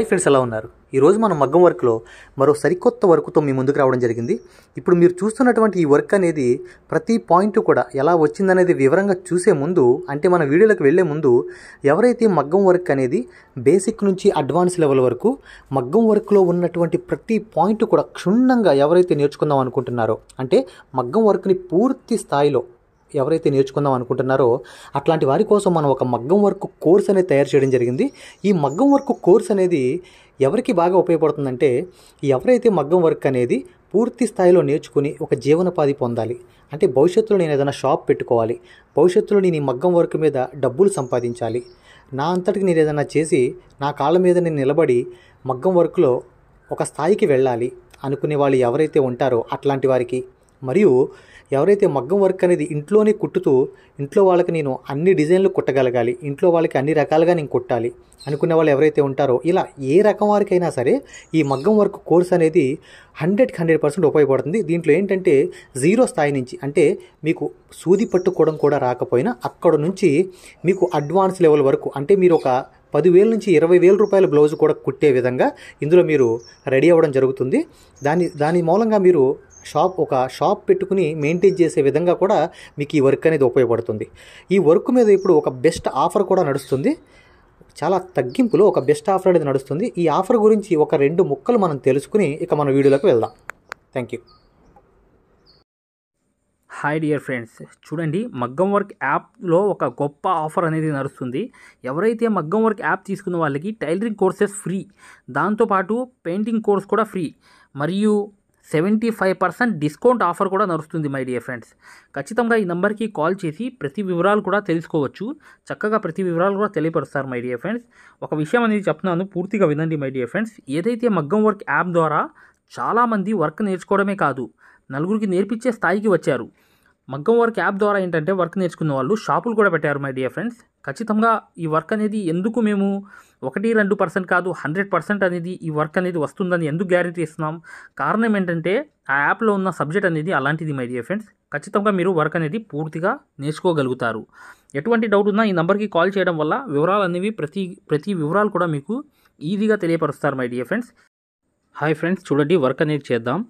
Hi friends ఎలా ఉన్నారు ఈ రోజు మనం మగ్గం వర్క్ లో మరో సరికొత్త వర్క్ తో మీ ముందుకు రావడం జరిగింది। ఇప్పుడు మీరు చూస్తున్నటువంటి ఈ వర్క్ అనేది ప్రతి పాయింట్ కూడా ఎలా వచ్చింది అనేది వివరంగా చూసే ముందు అంటే మన వీడియోలకు వెళ్ళే ముందు ఎవరైతే మగ్గం వర్క్ అనేది బేసిక్ నుంచి అడ్వాన్స్ లెవెల్ వరకు మగ్గం వర్క్ లో ఉన్నటువంటి ప్రతి పాయింట్ కూడా క్షుణ్ణంగా ఎవరైతే నేర్చుకుందాం అనుకుంటున్నారో అంటే మగ్గం వర్క్ ని పూర్తి స్థాయిలో ఎవరైతే నేర్చుకుందాం అనుకుంటున్నారో అట్లాంటి వారి కోసం మనం ఒక మగ్గం వర్క్ కోర్స్ అనేది తయారు చేయడం జరిగింది। ఈ మగ్గం వర్క్ కోర్స్ అనేది ఎవరికి బాగా ఉపయోగపడుతుందంటే ఎవరైతే మగ్గం వర్క్ అనేది పూర్తి స్థాయిలో నేర్చుకుని ఒక జీవనోపాధి పొందాలి అంటే భవిష్యత్తులో నేను ఏదైనా షాప్ పెట్టుకోవాలి, భవిష్యత్తులో నేను ఈ మగ్గం వర్క్ మీద డబ్బులు సంపాదించాలి, నా అంతటికి నేను ఏదైనా చేసి నా కాళ్ళ మీద నేను నిలబడి మగ్గం వర్క్లో ఒక స్థాయికి వెళ్ళాలి అనుకునే వాళ్ళు ఎవరైతే ఉంటారో అట్లాంటి వారికి మరియు ఎవరైతే మగ్గం వర్క్ అనేది ఇంట్లోనే కుట్టుతూ ఇంట్లో వాళ్ళకి నేను అన్ని డిజైన్లు కుట్టగలగాలి, ఇంట్లో వాళ్ళకి అన్ని రకాలుగా నేను కుట్టాలి అనుకునే వాళ్ళు ఎవరైతే ఉంటారో ఇలా ఏ రకం వారికైనా సరే ఈ మగ్గం వర్క్ కోర్స్ అనేది 100% ఉపయోగపడుతుంది। దీంట్లో ఏంటంటే జీరో స్థాయి నుంచి అంటే మీకు సూది పట్టుకోవడం కూడా రాకపోయినా అక్కడ నుంచి మీకు అడ్వాన్స్ లెవెల్ వరకు అంటే మీరు ఒక 10,000 నుంచి 20,000 రూపాయల బ్లౌజ్ కూడా కుట్టే విధంగా ఇందులో మీరు రెడీ అవ్వడం జరుగుతుంది। దాని మూలంగా మీరు ఒక షాప్ పెట్టుకుని మెయింటైన్ చేసే విధంగా కూడా మీకు ఈ వర్క్ అనేది ఉపయోగపడుతుంది। ఈ వర్క్ మీద ఇప్పుడు ఒక బెస్ట్ ఆఫర్ కూడా నడుస్తుంది, చాలా తగ్గింపులో ఒక బెస్ట్ ఆఫర్ అనేది నడుస్తుంది। ఈ ఆఫర్ గురించి ఒక 2 ముక్కలు మనం తెలుసుకుని ఇక మన వీడియోలోకి వెళ్దాం। Thank you. Hi dear friends, చూడండి మగ్గం వర్క్ యాప్లో ఒక గొప్ప ఆఫర్ అనేది నడుస్తుంది। ఎవరైతే మగ్గం వర్క్ యాప్ తీసుకున్న వాళ్ళకి టైలరింగ్ కోర్సెస్ ఫ్రీ, దాంతోపాటు పెయింటింగ్ కోర్స్ కూడా ఫ్రీ, మరియు 75% డిస్కౌంట్ ఆఫర్ కూడా నడుస్తుంది। మై డియర్ ఫ్రెండ్స్, ఖచ్చితంగా ఈ నెంబర్కి కాల్ చేసి ప్రతి వివరాలు కూడా తెలుసుకోవచ్చు, చక్కగా ప్రతి వివరాలు కూడా తెలియపరుస్తారు। మై డియర్ ఫ్రెండ్స్, ఒక విషయం అనేది చెప్తున్నాను, పూర్తిగా వినండి మై డియర్ ఫ్రెండ్స్। ఏదైతే మగ్గం వర్క్ యాప్ ద్వారా చాలామంది వర్క్ నేర్చుకోవడమే కాదు నలుగురికి నేర్పించే స్థాయికి వచ్చారు। మగ్గం వర్క్ యాప్ ద్వారా ఏంటంటే వర్క్ నేర్చుకున్న వాళ్ళు షాపులు కూడా పెట్టారు మై డియర్ ఫ్రెండ్స్। ఖచ్చితంగా ఈ వర్క్ అనేది ఎందుకు మేము 1-2% కాదు 100% అనేది ఈ వర్క్ అనేది వస్తుందని ఎందుకు గ్యారంటీ ఇస్తున్నాం, కారణం ఏంటంటే ఆ యాప్లో ఉన్న సబ్జెక్ట్ అనేది అలాంటిది మై డియర్ ఫ్రెండ్స్। ఖచ్చితంగా మీరు వర్క్ అనేది పూర్తిగా నేర్చుకోగలుగుతారు। ఎటువంటి డౌట్ ఉన్నా ఈ నెంబర్కి కాల్ చేయడం వల్ల వివరాలు అనేవి ప్రతి వివరాలు కూడా మీకు ఈజీగా తెలియపరుస్తారు my dear friends. Hi friends, చూడండి వర్క్ అనేది చేద్దాం।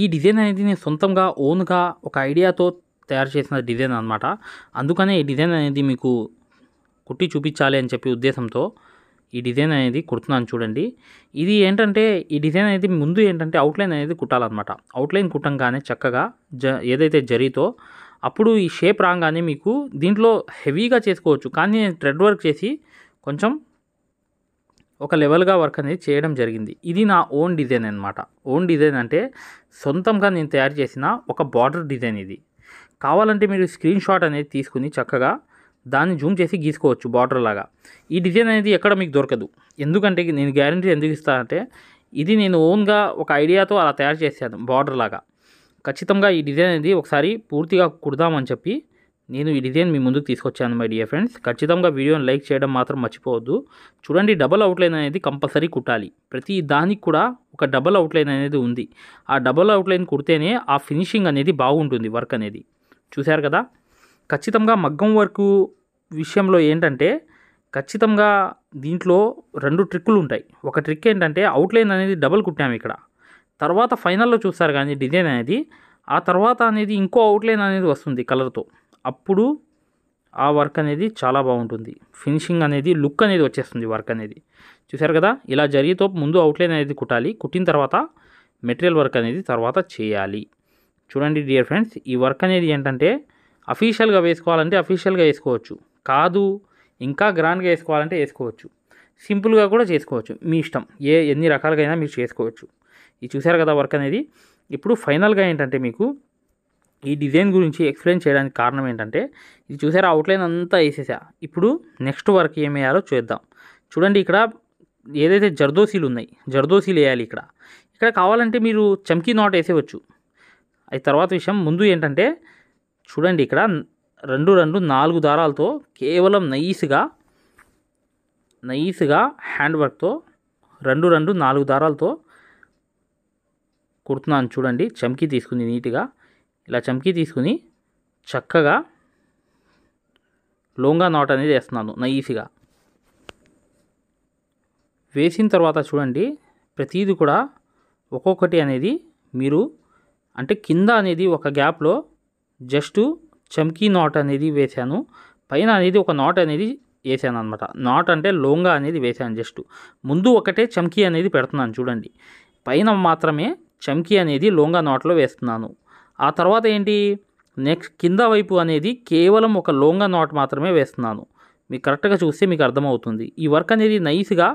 ఈ డిజైన్ అనేది నేను సొంతంగా ఓన్గా ఒక ఐడియాతో తయారు చేసిన డిజైన్ అన్నమాట, అందుకనే ఈ డిజైన్ అనేది మీకు కుట్టి చూపించాలి అని చెప్పి ఉద్దేశంతో ఈ డిజైన్ అనేది కుడుతున్నాను। చూడండి ఇది ఏంటంటే ఈ డిజైన్ అనేది ముందు ఏంటంటే అవుట్లైన్ అనేది కుట్టాలన్నమాట। అవుట్లైన్ కుట్టంగానే చక్కగా ఏదైతే జరీతో అప్పుడు ఈ షేప్ రాగానే మీకు దీంట్లో హెవీగా చేసుకోవచ్చు, కానీ నేను థ్రెడ్ వర్క్ చేసి కొంచెం ఒక లెవెల్గా వర్క్ అనేది చేయడం జరిగింది। ఇది నా ఓన్ డిజైన్ అన్నమాట, ఓన్ డిజైన్ అంటే సొంతంగా నేను తయారు చేసిన ఒక బార్డర్ డిజైన్ ఇది। కావాలంటే మీరు స్క్రీన్ షాట్ అనేది తీసుకుని చక్కగా దాన్ని జూమ్ చేసి గీసుకోవచ్చు బార్డర్ లాగా। ఈ డిజైన్ అనేది ఎక్కడ మీకు దొరకదు, ఎందుకంటే నేను గ్యారంటీ ఎందుకు ఇస్తానంటే ఇది నేను ఓన్గా ఒక ఐడియాతో అలా తయారు చేశాను బార్డర్ లాగా। ఖచ్చితంగా ఈ డిజైన్ అనేది ఒకసారి పూర్తిగా కుడదామని చెప్పి నేను ఈ డిజైన్ మీ ముందుకు తీసుకొచ్చాను మై డియర్ ఫ్రెండ్స్। ఖచ్చితంగా వీడియోని లైక్ చేయడం మాత్రం మర్చిపోవద్దు। చూడండి డబల్ అవుట్లైన్ అనేది కంపల్సరీ కుట్టాలి, ప్రతి దానికి కూడా ఒక డబల్ అవుట్లైన్ అనేది ఉంది। ఆ డబల్ అవుట్లైన్ కుడితేనే ఆ ఫినిషింగ్ అనేది బాగుంటుంది వర్క్ అనేది, చూశారు కదా। ఖచ్చితంగా మగ్గం వర్క్ విషయంలో ఏంటంటే ఖచ్చితంగా దీంట్లో 2 ట్రిక్కులు ఉంటాయి। ఒక ట్రిక్ ఏంటంటే అవుట్లైన్ అనేది డబల్ కుట్టాము ఇక్కడ, తర్వాత ఫైనల్లో చూస్తారు కానీ డిజైన్ అనేది ఆ తర్వాత అనేది ఇంకో అవుట్లైన్ అనేది వస్తుంది కలర్తో, అప్పుడు ఆ వర్క్ అనేది చాలా బాగుంటుంది, ఫినిషింగ్ అనేది లుక్ అనేది వచ్చేస్తుంది వర్క్ అనేది, చూశారు కదా। ఇలా జరిగితే ముందు అవుట్లైన్ అనేది కుట్టాలి, కుట్టిన తర్వాత మెటీరియల్ వర్క్ అనేది తర్వాత చేయాలి। చూడండి డియర్ ఫ్రెండ్స్, ఈ వర్క్ అనేది ఏంటంటే అఫీషియల్గా వేసుకోవాలంటే అఫీషియల్గా వేసుకోవచ్చు, కాదు ఇంకా గ్రాండ్గా వేసుకోవాలంటే వేసుకోవచ్చు, సింపుల్గా కూడా చేసుకోవచ్చు, మీ ఇష్టం, ఎన్ని రకాలుగా మీరు చేసుకోవచ్చు। ఇది చూశారు కదా వర్క్ అనేది। ఇప్పుడు ఫైనల్గా ఏంటంటే మీకు ఈ డిజైన్ గురించి ఎక్స్ప్లెయిన్ చేయడానికి కారణం ఏంటంటే ఇది చూసారా అవుట్లైన్ అంతా వేసేసా, ఇప్పుడు నెక్స్ట్ వర్క్ ఏం వేయాలో చూద్దాం। చూడండి ఇక్కడ ఏదైతే జర్దోసీలు ఉన్నాయి జర్దోసీలు వేయాలి ఇక్కడ, ఇక్కడ కావాలంటే మీరు చమ్కీ నాట్ వేసేవచ్చు, అది తర్వాత విషయం। ముందు ఏంటంటే చూడండి ఇక్కడ 4 దారాలతో కేవలం నైస్గా హ్యాండ్ వర్క్తో 4 దారాలతో కుడుతున్నాను। చూడండి చమ్కీ తీసుకుని నీట్గా ఇలా చమ్కీ తీసుకుని చక్కగా లోంగా నాట్ అనేది వేస్తున్నాను నైస్గా, వేసిన తర్వాత చూడండి ప్రతిదీ కూడా ఒక్కొక్కటి అనేది మీరు అంటే కింద అనేది ఒక గ్యాప్లో జస్ట్ చమ్కీ నాట్ అనేది వేసాను, పైన అనేది ఒక నాట్ అనేది వేసాను అనమాట. నాట్ అంటే లోంగా అనేది వేసాను. జస్ట్ ముందు ఒకటే చమ్కీ అనేది పెడుతున్నాను చూడండి, పైన మాత్రమే చమ్కీ అనేది లోంగా నాట్లో వేస్తున్నాను. ఆ తర్వాత ఏంటి నెక్స్ట్ కింద వైపు అనేది కేవలం ఒక లోంగా నాట్ మాత్రమే వేస్తున్నాను. మీకు కరెక్ట్గా చూస్తే మీకు అర్థమవుతుంది. ఈ వర్క్ అనేది నైస్గా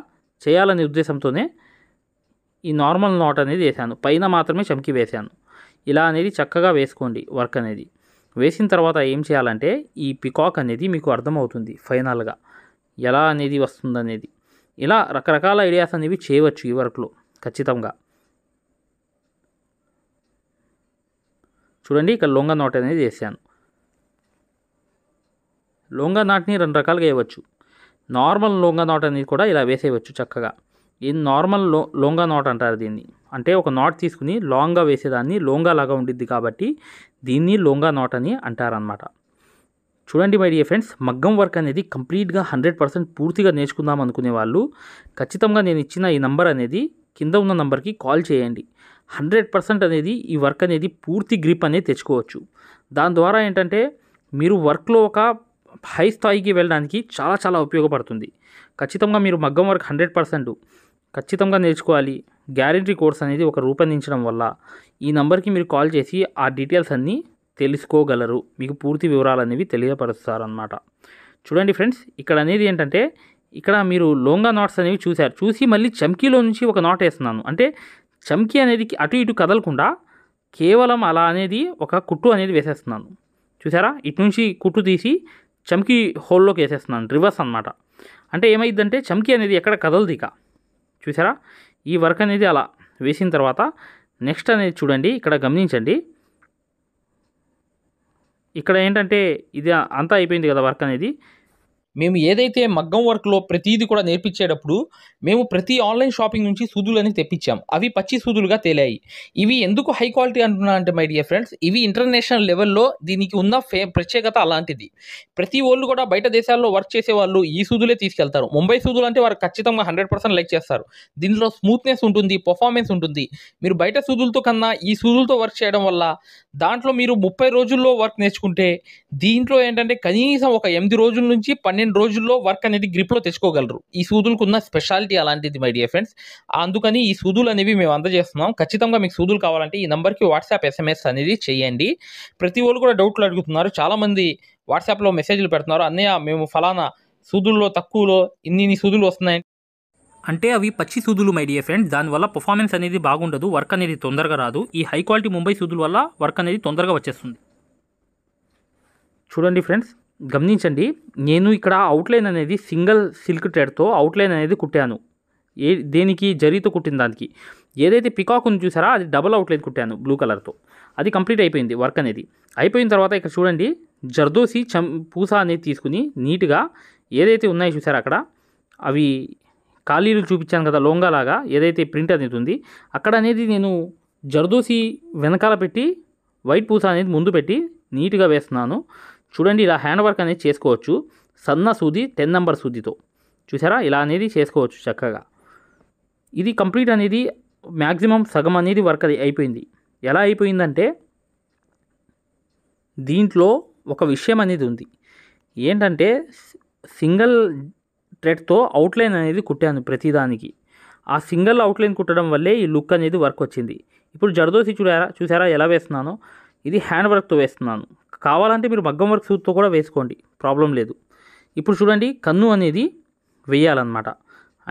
చేయాలనే ఉద్దేశంతోనే ఈ నార్మల్ నాట్ అనేది వేసాను, పైన మాత్రమే చమ్కీ వేసాను. ఇలా అనేది చక్కగా వేసుకోండి. వర్క్ అనేది వేసిన తర్వాత ఏం చేయాలంటే ఈ పికాక్ అనేది మీకు అర్థమవుతుంది ఫైనల్గా ఎలా అనేది వస్తుందనేది. ఇలా రకరకాల ఐడియాస్ అనేవి చేయవచ్చు ఈ వర్క్లో ఖచ్చితంగా. చూడండి ఇక్కడ లొంగా నాట్ అనేది వేసాను. లొంగా నాట్ని రెండు రకాలుగా వేయవచ్చు. నార్మల్ లొంగా నాట్ అనేది కూడా ఇలా వేసేయవచ్చు చక్కగా. ఇది నార్మల్ లొంగా నాట్ అంటారు దీన్ని. అంటే ఒక నాట్ తీసుకుని లాంగ్గా వేసేదాన్ని లొంగా లాగా ఉండిద్ది కాబట్టి దీన్ని లొంగా నాట్ అని అంటారనమాట. చూడండి మై డియర్ ఫ్రెండ్స్, మగ్గం వర్క్ అనేది కంప్లీట్గా 100% పూర్తిగా నేర్చుకుందాం అనుకునే వాళ్ళు ఖచ్చితంగా నేను ఇచ్చిన ఈ నంబర్ అనేది కింద ఉన్న నంబర్కి కాల్ చేయండి. 100% అనేది ఈ వర్క్ అనేది పూర్తి గ్రిప్ అనేది తెచ్చుకోవచ్చు. దాని ద్వారా ఏంటంటే మీరు వర్క్లో ఒక హై స్థాయికి వెళ్ళడానికి చాలా చాలా ఉపయోగపడుతుంది. ఖచ్చితంగా మీరు మగ్గం వర్క్ 100% ఖచ్చితంగా నేర్చుకోవాలి. గ్యారంటీ కోర్స్ అనేది ఒక రూపొందించడం వల్ల ఈ నంబర్కి మీరు కాల్ చేసి ఆ డీటెయిల్స్ అన్నీ తెలుసుకోగలరు, మీకు పూర్తి వివరాలు అనేవి తెలియపరుస్తారనమాట. చూడండి ఫ్రెండ్స్, ఇక్కడ అనేది ఏంటంటే ఇక్కడ మీరు లోంగా నాట్స్ అనేవి చూశారు. చూసి మళ్ళీ చమ్కీలో నుంచి ఒక నాట్ వేస్తున్నాను. అంటే చమ్కీ అనేది అటు ఇటు కదలకుండా కేవలం అలా అనేది ఒక కుట్టు అనేది వేసేస్తున్నాను. చూసారా, ఇటు నుంచి కుట్టు తీసి చమ్కీ హోల్లోకి వేసేస్తున్నాను, రివర్స్ అనమాట. అంటే ఏమైందంటే చమ్కీ అనేది ఎక్కడ కదలదిక. చూసారా, ఈ వర్క్ అనేది అలా వేసిన తర్వాత నెక్స్ట్ అనేది చూడండి ఇక్కడ గమనించండి. ఇక్కడ ఏంటంటే ఇది అంతా అయిపోయింది కదా వర్క్ అనేది. మేము ఏదైతే మగ్గం వర్క్లో ప్రతిదీ కూడా నేర్పించేటప్పుడు మేము ప్రతి ఆన్లైన్ షాపింగ్ నుంచి సూదులు అనేవి తెప్పించాం. అవి పచ్చి సూదులుగా తేలాయి. ఇవి ఎందుకు హై క్వాలిటీ అంటున్నా అంటే మై డియర్ ఫ్రెండ్స్, ఇవి ఇంటర్నేషనల్ లెవెల్లో దీనికి ఉన్న ప్రత్యేకత అలాంటిది. ప్రతి వాళ్ళు కూడా బయట దేశాల్లో వర్క్ చేసే వాళ్ళు ఈ సూదులే తీసుకెళ్తారు. ముంబై సూదులు అంటే వారు ఖచ్చితంగా 100% లైక్ చేస్తారు. దీనిలో స్మూత్నెస్ ఉంటుంది, పర్ఫార్మెన్స్ ఉంటుంది. మీరు బయట సూదులతో కన్నా ఈ సూదులతో వర్క్ చేయడం వల్ల దాంట్లో మీరు 30 రోజుల్లో వర్క్ నేర్చుకుంటే దీంట్లో ఏంటంటే కనీసం ఒక 8 రోజుల నుంచి 12 రోజుల్లో వర్క్ అనేది గ్రిప్లో తెచ్చుకోగలరు. ఈ సూదులకు ఉన్న స్పెషాలిటీ అలాంటిది మై డియర్ ఫ్రెండ్స్. అందుకని ఈ సూదులు అనేవి మేము అందజేస్తున్నాం. ఖచ్చితంగా మీకు సూదులు కావాలంటే ఈ నెంబర్కి వాట్సాప్ SMS అనేది చేయండి. ప్రతి వాళ్ళు కూడా డౌట్లు అడుగుతున్నారు. చాలామంది వాట్సాప్లో మెసేజ్లు పెడుతున్నారు, అన్నయ్య మేము ఫలానా సూదుల్లో తక్కువలో ఇన్ని సూదులు వస్తున్నాయి అంటే. అవి పచ్చి సూదులు మై డియర్ ఫ్రెండ్స్, దానివల్ల పర్ఫార్మెన్స్ అనేది బాగుండదు, వర్క్ అనేది తొందరగా రాదు. ఈ హై క్వాలిటీ ముంబై సూదుల వల్ల వర్క్ అనేది తొందరగా వచ్చేస్తుంది. చూడండి ఫ్రెండ్స్, గమనించండి, నేను ఇక్కడ అవుట్లైన్ అనేది సింగిల్ సిల్క్ థ్రెడ్తో అవుట్లైన్ అనేది కుట్టాను. దేనికి జరీతో కుట్టిన దానికి. ఏదైతే పికాక్ ఉంది చూసారా, అది డబుల్ అవుట్లైన్ కుట్టాను బ్లూ కలర్తో. అది కంప్లీట్ అయిపోయింది వర్క్ అనేది. అయిపోయిన తర్వాత ఇక్కడ చూడండి జర్దోసి పూస అనేది తీసుకుని నీట్గా ఏదైతే ఉన్నాయో చూసారా, అక్కడ అవి ఖాళీలు చూపించాను కదా లోంగాలాగా ఏదైతే ప్రింట్ అనేది ఉంది అక్కడ అనేది నేను జర్దోసి వెనకాల పెట్టి వైట్ పూస అనేది ముందు పెట్టి నీట్గా వేస్తున్నాను. చూడండి ఇలా హ్యాండ్ వర్క్ అనేది చేసుకోవచ్చు సన్న సూది 10 నెంబర్ సూదితో. చూసారా, ఇలా అనేది చేసుకోవచ్చు చక్కగా. ఇది కంప్లీట్ అనేది మ్యాక్సిమం సగం అనేది వర్క్ అది అయిపోయింది. ఎలా అయిపోయిందంటే దీంట్లో ఒక విషయం అనేది ఉంది. ఏంటంటే సింగిల్ థ్రెడ్తో అవుట్లైన్ అనేది కుట్టాను ప్రతిదానికి. ఆ సింగిల్ అవుట్లైన్ కుట్టడం వల్లే ఈ లుక్ అనేది వర్క్ వచ్చింది. ఇప్పుడు జర్దోసి చూసారా ఎలా వేస్తున్నాను, ఇది హ్యాండ్ వర్క్తో వేస్తున్నాను. కావాలంటే మీరు మగ్గం వర్క్ సూత్తో కూడా వేసుకోండి, ప్రాబ్లం లేదు. ఇప్పుడు చూడండి కన్ను అనేది వేయాలన్నమాట.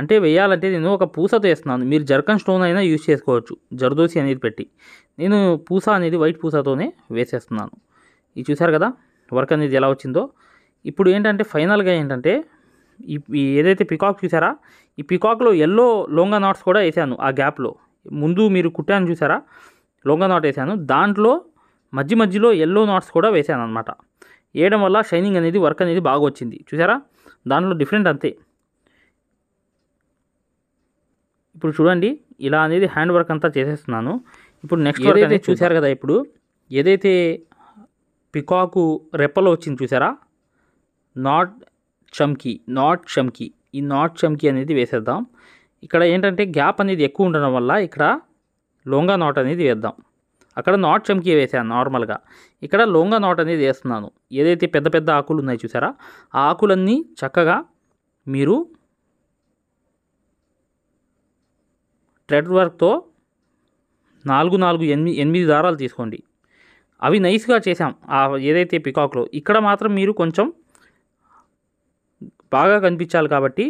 అంటే వేయాలంటే నేను ఒక పూసతో వేస్తున్నాను. మీరు జర్కన్ స్టోన్ అయినా యూజ్ చేసుకోవచ్చు జర్దోసి అనేది పెట్టి. నేను పూస అనేది వైట్ పూసతోనే వేసేస్తున్నాను. ఇది చూసారు కదా వర్క్ అనేది ఎలా వచ్చిందో. ఇప్పుడు ఏంటంటే ఫైనల్గా ఏంటంటే ఈ ఏదైతే పికాక్ చూసారా, ఈ పికాక్లో ఎల్లో లొంగా నాట్స్ కూడా వేసాను. ఆ గ్యాప్లో ముందు మీరు కుట్టాను చూసారా లొంగా నాట్ వేసాను, దాంట్లో మధ్య మధ్యలో ఎల్లో నాట్స్ కూడా వేసాను అనమాట. వేయడం వల్ల షైనింగ్ అనేది వర్క్ అనేది బాగా వచ్చింది. చూసారా దాంట్లో డిఫరెంట్ అంతే. ఇప్పుడు చూడండి ఇలా అనేది హ్యాండ్ వర్క్ అంతా చేసేస్తున్నాను. ఇప్పుడు నెక్స్ట్ వర్క్ అనేది చూసారు కదా, ఇప్పుడు ఏదైతే పికాకు రెప్పలో వచ్చింది చూసారా నాట్ చమ్కీ, ఈ నాట్ చమ్కీ అనేది వేసేద్దాం. ఇక్కడ ఏంటంటే గ్యాప్ అనేది ఎక్కువ ఉండడం వల్ల ఇక్కడ లోంగా నాట్ అనేది వేద్దాం. అక్కడ నాట్ చమ్కి వేసాను నార్మల్గా, ఇక్కడ లోంగా నాట్ అనేది వేస్తున్నాను. ఏదైతే పెద్ద పెద్ద ఆకులు ఉన్నాయి చూసారా, ఆ ఆకులన్నీ చక్కగా మీరు థ్రెడ్ వర్క్తో 4 4 8 దారాలు తీసుకోండి. అవి నైస్గా చేసాం ఏదైతే పికాక్లో. ఇక్కడ మాత్రం మీరు కొంచెం బాగా కనిపించాలి కాబట్టి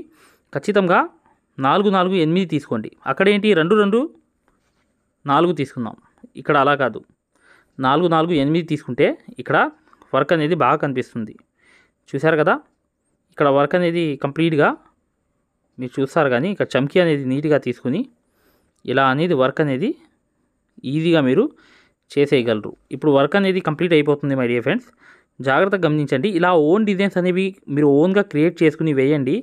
ఖచ్చితంగా 4 4 8 తీసుకోండి. అక్కడేంటి 2 2 4 తీసుకుందాం, ఇక్కడ అలా కాదు 4 4 8 తీసుకుంటే ఇక్కడ వర్క్ అనేది బాగా కనిపిస్తుంది. చూశారు కదా, ఇక్కడ వర్క్ అనేది కంప్లీట్గా మీరు చూస్తారు. కానీ ఇక్కడ చమ్కీ అనేది నీట్గా తీసుకుని ఇలా అనేది వర్క్ అనేది ఈజీగా మీరు చేసేయగలరు. ఇప్పుడు వర్క్ అనేది కంప్లీట్ అయిపోతుంది మై డియర్ ఫ్రెండ్స్. జాగ్రత్తగా గమనించండి. ఇలా ఓన్ డిజైన్స్ అనేవి మీరు ఓన్గా క్రియేట్ చేసుకుని వేయండి.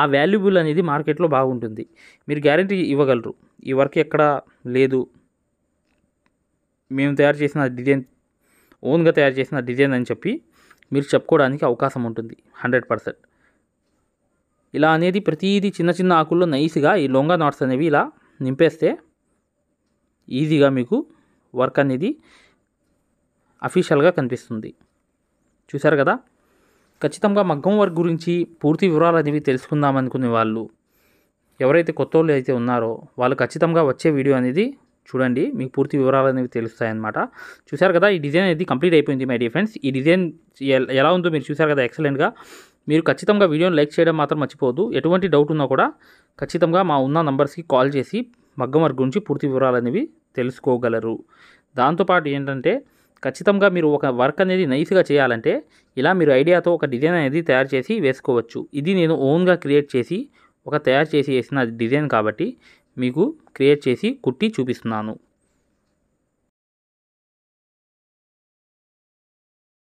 ఆ వాల్యుబుల్ అనేది మార్కెట్లో బాగుంటుంది. మీరు గ్యారంటీ ఇవ్వగలరు ఈ వర్క్ ఎక్కడ లేదు, మేము తయారు చేసిన డిజైన్ ఓన్గా తయారు చేసిన డిజైన్ అని చెప్పి మీరు చెప్పుకోవడానికి అవకాశం ఉంటుంది 100%. ఇలా అనేది ప్రతిదీ చిన్న చిన్న ఆకుల్లో నైస్గా ఈ లొంగా నాట్స్ అనేవి ఇలా నింపేస్తే ఈజీగా మీకు వర్క్ అనేది అఫీషియల్గా కనిపిస్తుంది. చూశారు కదా. ఖచ్చితంగా మగ్గం వర్క్ గురించి పూర్తి వివరాలు అనేవి తెలుసుకుందామనుకునే వాళ్ళు ఎవరైతే కొత్త వాళ్ళు అయితే ఉన్నారో వాళ్ళు ఖచ్చితంగా వచ్చే వీడియో అనేది చూడండి, మీకు పూర్తి వివరాలు అనేవి తెలుస్తాయన్నమాట. చూశారు కదా, ఈ డిజైన్ అనేది కంప్లీట్ అయిపోయింది మై డియర్ ఫ్రెండ్స్. ఈ డిజైన్ ఎలా ఉందో మీరు చూశారు కదా, ఎక్సలెంట్గా. మీరు ఖచ్చితంగా వీడియోని లైక్ చేయడం మాత్రం మర్చిపోవద్దు. ఎటువంటి డౌట్ ఉన్నా కూడా ఖచ్చితంగా మా ఉన్న నంబర్స్కి కాల్ చేసి మగ్గం వర్క్ గురించి పూర్తి వివరాలు అనేవి తెలుసుకోగలరు. దాంతోపాటు ఏంటంటే ఖచ్చితంగా మీరు ఒక వర్క్ అనేది నైస్గా చేయాలంటే ఇలా మీరు ఐడియాతో ఒక డిజైన్ అనేది తయారు చేసి వేసుకోవచ్చు. ఇది నేను ఓన్గా క్రియేట్ చేసి వేసిన డిజైన్ కాబట్టి మీకు క్రియేట్ చేసి కుట్టి చూపిస్తున్నాను.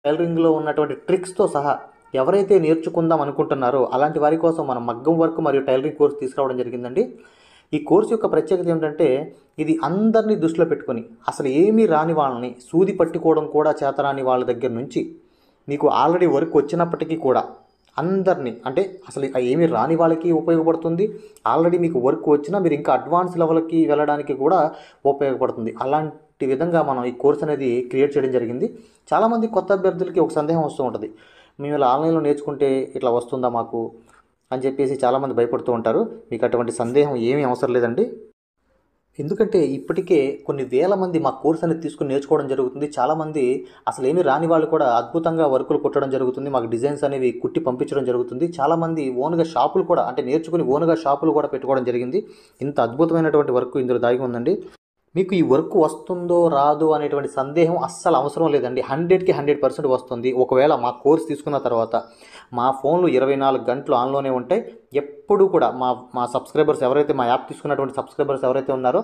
టైలరింగ్లో ఉన్నటువంటి ట్రిక్స్తో సహా ఎవరైతే నేర్చుకుందాం అనుకుంటున్నారో అలాంటి వారి కోసం మనం మగ్గం వర్క్ మరియు టైలరింగ్ కోర్స్ తీసుకురావడం జరిగిందండి. ఈ కోర్సు యొక్క ప్రత్యేకత ఏంటంటే ఇది అందరినీ దృష్టిలో పెట్టుకొని అసలు ఏమీ రాని వాళ్ళని, సూది పట్టుకోవడం కూడా చేతరాని వాళ్ళ దగ్గర నుంచి నీకు ఆల్రెడీ వర్క్ వచ్చినప్పటికీ కూడా అందరినీ, అంటే అసలు ఏమీ రాని వాళ్ళకి ఉపయోగపడుతుంది. ఆల్రెడీ మీకు వర్క్ వచ్చినా మీరు ఇంకా అడ్వాన్స్ లెవెల్కి వెళ్ళడానికి కూడా ఉపయోగపడుతుంది. అలాంటి విధంగా మనం ఈ కోర్స్ అనేది క్రియేట్ చేయడం జరిగింది. చాలామంది కొత్త అభ్యర్థులకి ఒక సందేహం వస్తూ ఉంటుంది, మేము ఇలా ఆన్లైన్లో నేర్చుకుంటే ఇట్లా వస్తుందా మాకు అని చెప్పేసి చాలామంది భయపడుతూ ఉంటారు. మీకు అటువంటి సందేహం ఏమీ అవసరం లేదండి. ఎందుకంటే ఇప్పటికే కొన్ని వేల మంది మా కోర్స్ అనేది తీసుకుని నేర్చుకోవడం జరుగుతుంది. చాలామంది అసలు ఏమీ రాని వాళ్ళు కూడా అద్భుతంగా వర్కులు కుట్టడం జరుగుతుంది, మాకు డిజైన్స్ అనేవి కుట్టి పంపించడం జరుగుతుంది. చాలామంది ఓన్గా షాపులు కూడా, అంటే నేర్చుకుని ఓన్గా షాపులు కూడా పెట్టుకోవడం జరిగింది. ఇంత అద్భుతమైనటువంటి వర్క్ ఇందులో దాగి ఉందండి. మీకు ఈ వర్క్ వస్తుందో రాదో అనేటువంటి సందేహం అస్సలు అవసరం లేదండి. 100% వస్తుంది. ఒకవేళ మా కోర్స్ తీసుకున్న తర్వాత మా ఫోన్లు 24 గంటలు ఆన్లోనే ఉంటాయి. ఎప్పుడు కూడా మా సబ్స్క్రైబర్స్ ఎవరైతే మా యాప్ తీసుకున్నటువంటి సబ్స్క్రైబర్స్ ఎవరైతే ఉన్నారో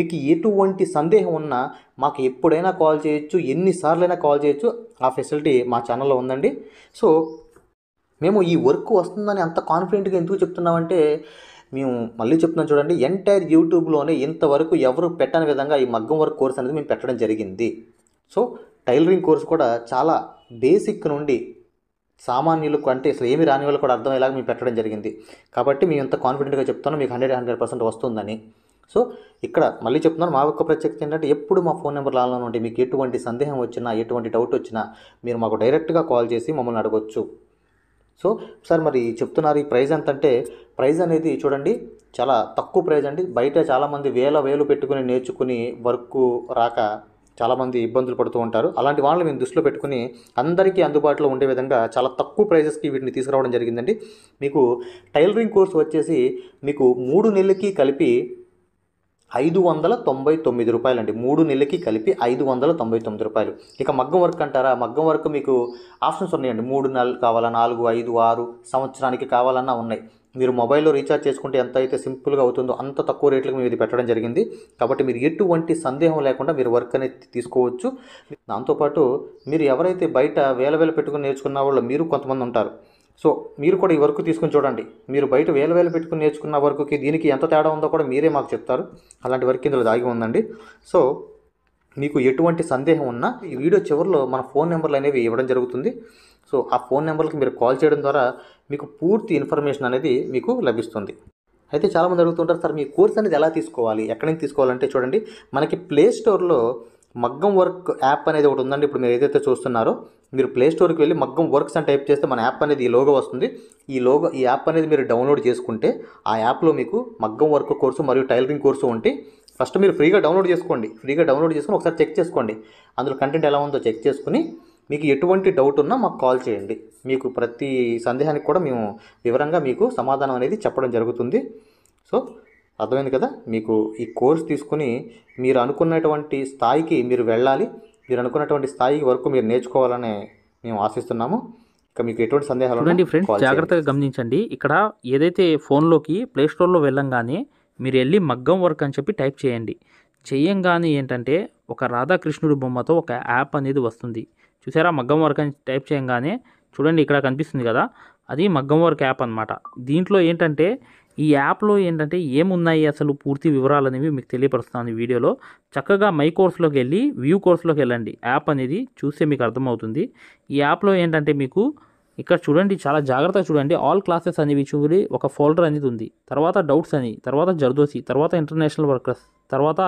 మీకు ఎటువంటి సందేహం ఉన్నా మాకు ఎప్పుడైనా కాల్ చేయొచ్చు, ఎన్నిసార్లైనా కాల్ చేయొచ్చు. ఆ ఫెసిలిటీ మా ఛానల్లో ఉందండి. సో మేము ఈ వర్క్ వస్తుందని అంత కాన్ఫిడెంట్గా ఎందుకు చెప్తున్నామంటే, మేము మళ్ళీ చెప్తున్నాం చూడండి, ఎంటైర్ యూట్యూబ్లోనే ఇంతవరకు ఎవరు పెట్టని విధంగా ఈ మగ్గం వర్క్ కోర్స్ అనేది మేము పెట్టడం జరిగింది. సో టైలరింగ్ కోర్స్ కూడా చాలా బేసిక్ నుండి సామాన్యులకు, అంటే అసలు ఏమి రాని వాళ్ళు కూడా అర్థమయ్యేలాగా మేము పెట్టడం జరిగింది. కాబట్టి మేము ఎంత కాన్ఫిడెంట్గా చెప్తానో మీకు 100% వస్తుందని. సో ఇక్కడ మళ్ళీ చెప్తున్నాను, మా యొక్క ప్రత్యేకత ఏంటంటే ఎప్పుడు మా ఫోన్ నెంబర్ ఆన్లైన్ ఉంటే మీకు ఎటువంటి సందేహం వచ్చినా, ఎటువంటి డౌట్ వచ్చినా మీరు మాకు డైరెక్ట్గా కాల్ చేసి మమ్మల్ని అడగొచ్చు. సో సార్ మరి చెప్తున్నారు ఈ ప్రైజ్ ఎంత అంటే, ప్రైజ్ అనేది చూడండి చాలా తక్కువ ప్రైజ్ అండి. బయట చాలామంది వేలు పెట్టుకుని నేర్చుకుని వర్క్ రాక చాలామంది ఇబ్బందులు పడుతూ ఉంటారు. అలాంటి వాళ్ళని మేము దృష్టిలో పెట్టుకుని అందరికీ అందుబాటులో ఉండే విధంగా చాలా తక్కువ ప్రైజెస్కి వీటిని తీసుకురావడం జరిగిందండి. మీకు టైలరింగ్ కోర్స్ వచ్చేసి మీకు 3 నెలలకి కలిపి 599 రూపాయలండి. 3 నెలలకి కలిపి 599 రూపాయలు. ఇక మగ్గం వర్క్ అంటారా, మగ్గం వర్క్ మీకు ఆప్షన్స్ ఉన్నాయండి. 3 నెలలు కావాలా, 4 5 6 సంవత్సరానికి కావాలన్నా ఉన్నాయి. మీరు మొబైల్లో రీఛార్జ్ చేసుకుంటే ఎంత అయితే సింపుల్గా అవుతుందో అంత తక్కువ రేట్లకు మేము ఇది పెట్టడం జరిగింది. కాబట్టి మీరు ఎటువంటి సందేహం లేకుండా మీరు వర్క్ అనేది తీసుకోవచ్చు. దాంతోపాటు మీరు ఎవరైతే బయట వేల పెట్టుకుని నేర్చుకున్న వాళ్ళు మీరు కొంతమంది ఉంటారు. సో మీరు కూడా ఈ వర్క్ తీసుకుని చూడండి. మీరు బయట వేల పెట్టుకుని నేర్చుకున్న వర్క్కి దీనికి ఎంత తేడా ఉందో కూడా మీరే మాకు చెప్తారు. అలాంటి వర్క్ ఇందులో దాగి ఉందండి. సో మీకు ఎటువంటి సందేహం ఉన్నా ఈ వీడియో చివరిలో మన ఫోన్ నెంబర్లు అనేవి ఇవ్వడం జరుగుతుంది. సో ఆ ఫోన్ నెంబర్కి మీరు కాల్ చేయడం ద్వారా మీకు పూర్తి ఇన్ఫర్మేషన్ అనేది మీకు లభిస్తుంది. అయితే చాలా మంది అడుగుతుంటారు సార్ మీ కోర్స్ అనేది ఎలా తీసుకోవాలి ఎక్కడి నుంచి తీసుకోవాలంటే చూడండి మనకి ప్లే స్టోర్లో మగ్గం వర్క్ యాప్ అనేది ఒకటి ఉందండి. ఇప్పుడు మీరు ఏదైతే చూస్తున్నారో మీరు ప్లే స్టోర్కి వెళ్ళి మగ్గం వర్క్స్ అని టైప్ చేస్తే మన యాప్ అనేది ఈ లోగో వస్తుంది. ఈ యాప్ అనేది మీరు డౌన్లోడ్ చేసుకుంటే ఆ యాప్లో మీకు మగ్గం వర్క్ కోర్సు మరియు టైలరింగ్ కోర్సు ఉంటే ఫస్ట్ మీరు ఫ్రీగా డౌన్లోడ్ చేసుకోండి. ఫ్రీగా డౌన్లోడ్ చేసుకుని ఒకసారి చెక్ చేసుకోండి, అందులో కంటెంట్ ఎలా ఉందో చెక్ చేసుకుని మీకు ఎటువంటి డౌట్ ఉన్నా మాకు కాల్ చేయండి. మీకు ప్రతి సందేహానికి కూడా మేము వివరంగా మీకు సమాధానం అనేది చెప్పడం జరుగుతుంది. సో అర్థమైంది కదా, మీకు ఈ కోర్స్ తీసుకుని మీరు అనుకున్నటువంటి స్థాయికి మీరు వెళ్ళాలి, మీరు అనుకున్నటువంటి స్థాయి వరకు మీరు నేర్చుకోవాలని మేము ఆశిస్తున్నాము. ఇక మీకు ఎటువంటి సందేహాలు ఉండండి ఫ్రెండ్స్ జాగ్రత్తగా గమనించండి. ఇక్కడ ఏదైతే ఫోన్లోకి ప్లేస్టోర్లో వెళ్ళంగానే మీరు వెళ్ళి మగ్గం వర్క్ అని చెప్పి టైప్ చేయండి. చేయంగానే ఏంటంటే ఒక రాధాకృష్ణుడి బొమ్మతో ఒక యాప్ అనేది వస్తుంది. చూసారా, మగ్గం వర్క్ అని టైప్ చేయంగానే చూడండి ఇక్కడ కనిపిస్తుంది కదా, అది మగ్గం వర్క్ యాప్ అనమాట. దీంట్లో ఏంటంటే ఈ యాప్లో ఏంటంటే ఏమున్నాయి అసలు పూర్తి వివరాలు అనేవి మీకు తెలియపరుస్తాను ఈ వీడియోలో. చక్కగా మై కోర్సులోకి వెళ్ళి వ్యూ కోర్సులోకి వెళ్ళండి, యాప్ అనేది చూస్తే మీకు అర్థమవుతుంది. ఈ యాప్లో ఏంటంటే మీకు ఇక్కడ చూడండి, చాలా జాగ్రత్తగా చూడండి, ఆల్ క్లాసెస్ అనేవి చూడి ఒక ఫోల్డర్ అనేది ఉంది. తర్వాత డౌట్స్ అని, తర్వాత జర్దోసి, తర్వాత ఇంటర్నేషనల్ వర్కర్స్, తర్వాత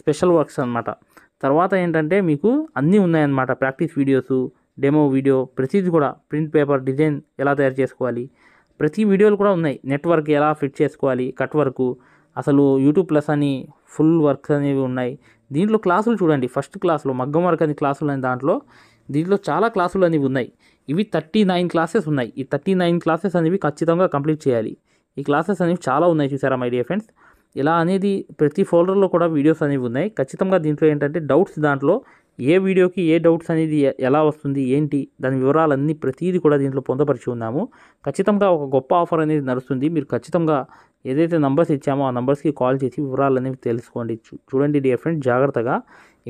స్పెషల్ వర్క్స్ అనమాట. తర్వాత ఏంటంటే మీకు అన్నీ ఉన్నాయన్నమాట, ప్రాక్టీస్ వీడియోసు, డెమో వీడియో, ప్రతిదీ కూడా ప్రింట్ పేపర్ డిజైన్ ఎలా తయారు చేసుకోవాలి, ప్రతి వీడియోలు కూడా ఉన్నాయి. నెట్వర్క్ ఎలా ఫిట్ చేసుకోవాలి, కట్ వర్క్, అసలు యూట్యూబ్ ప్లస్ అని ఫుల్ వర్క్స్ అనేవి ఉన్నాయి. దీంట్లో క్లాసులు చూడండి, ఫస్ట్ క్లాసులో మగ్గం వర్క్ అనే క్లాసులు అనే దీంట్లో చాలా క్లాసులు అనేవి ఉన్నాయి. ఇవి 39 క్లాసెస్ ఉన్నాయి. ఈ 39 క్లాసెస్ అనేవి ఖచ్చితంగా కంప్లీట్ చేయాలి. ఈ క్లాసెస్ అనేవి చాలా ఉన్నాయి. చూసారా మై డియర్ ఫ్రెండ్స్, ఇలా అనేది ప్రతి ఫోల్డర్లో కూడా వీడియోస్ అనేవి ఉన్నాయి. ఖచ్చితంగా దీంట్లో ఏంటంటే డౌట్స్, దాంట్లో ఏ వీడియోకి ఏ డౌట్స్ అనేది ఎలా వస్తుంది ఏంటి దాని వివరాలన్నీ ప్రతిదీ కూడా దీంట్లో పొందపరిచి ఉన్నాము. ఖచ్చితంగా ఒక గొప్ప ఆఫర్ అనేది నడుస్తుంది. మీరు ఖచ్చితంగా ఏదైతే నంబర్స్ ఇచ్చామో ఆ నంబర్స్కి కాల్ చేసి వివరాలు అనేవి తెలుసుకోండి. చూడండి డియర్ ఫ్రెండ్ జాగ్రత్తగా,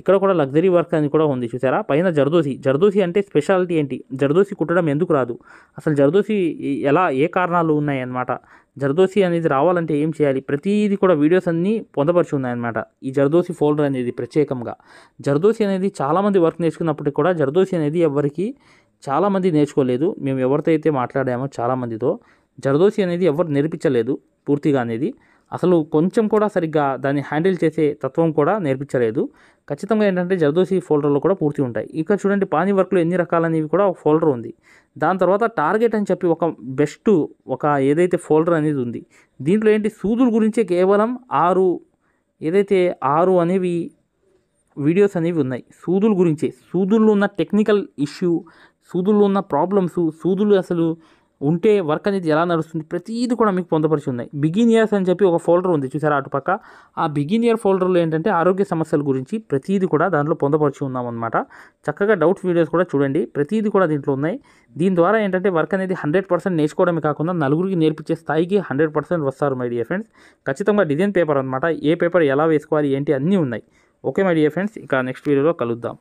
ఇక్కడ కూడా లగ్జరీ వర్క్ అని కూడా ఉంది. చూసారా పైన జర్దోసి, జర్దోసి అంటే స్పెషాలిటీ ఏంటి, జర్దోసి కుట్టడం ఎందుకు రాదు, అసలు జర్దోసి ఎలా, ఏ కారణాలు ఉన్నాయన్నమాట, జర్దోసి అనేది రావాలంటే ఏం చేయాలి, ప్రతిదీ కూడా వీడియోస్ అన్నీ పొందపరిచి ఉన్నాయన్నమాట. ఈ జర్దోసి ఫోల్డర్ అనేది ప్రత్యేకంగా, జర్దోసి అనేది చాలామంది వర్క్ నేర్చుకున్నప్పటికీ కూడా జర్దోసి అనేది ఎవరికి చాలామంది నేర్చుకోలేదు. మేము ఎవరితో అయితే మాట్లాడామో చాలామందితో జర్దోసి అనేది ఎవరు నేర్పించలేదు పూర్తిగా అనేది, అసలు కొంచెం కూడా సరిగ్గా దాన్ని హ్యాండిల్ చేసే తత్వం కూడా నేర్పించలేదు. ఖచ్చితంగా ఏంటంటే జర్దోసి ఫోల్డర్లో కూడా పూర్తి ఉంటాయి. ఇక్కడ చూడండి పానీ వర్క్లో ఎన్ని రకాలనేవి కూడా ఒక ఫోల్డర్ ఉంది. దాని తర్వాత టార్గెట్ అని చెప్పి ఒక బెస్ట్ ఒక ఏదైతే ఫోల్డర్ అనేది ఉంది. దీంట్లో ఏంటి సూదుల గురించే కేవలం 6 అనేవి వీడియోస్ అనేవి ఉన్నాయి. సూదుల గురించే, సూదుల్లో ఉన్న టెక్నికల్ ఇష్యూ, సూదుల్లో ఉన్న ప్రాబ్లమ్స్, సూదులు అసలు ఉంటే వర్క్ అనేది ఎలా నడుస్తుంది ప్రతిదీ కూడా మీకు పొందపరిచి ఉన్నాయి. బిగినియర్స్ అని చెప్పి ఒక ఫోల్డర్ ఉంది చూసారా అటుపక్క, ఆ బిగినియర్ ఫోల్డర్లో ఏంటంటే ఆరోగ్య సమస్యల గురించి ప్రతిదీ కూడా దాంట్లో పొందపరిచి ఉన్నామన్నమాట. చక్కగా డౌట్స్ వీడియోస్ కూడా చూడండి, ప్రతిదీ కూడా దీంట్లో ఉన్నాయి. దీని ద్వారా ఏంటంటే వర్క్ అనేది 100% నేర్చుకోవడమే కాకుండా నలుగురికి నేర్పించే స్థాయికి 100% వస్తారు మై డియర్ ఫ్రెండ్స్. ఖచ్చితంగా డిజైన్ పేపర్ అనమాట, ఏ పేపర్ ఎలా వేసుకోవాలి ఏంటి అన్నీ ఉన్నాయి. ఓకే మై డియర్ ఫ్రెండ్స్, ఇక నెక్స్ట్ వీడియోలో కలుద్దాం.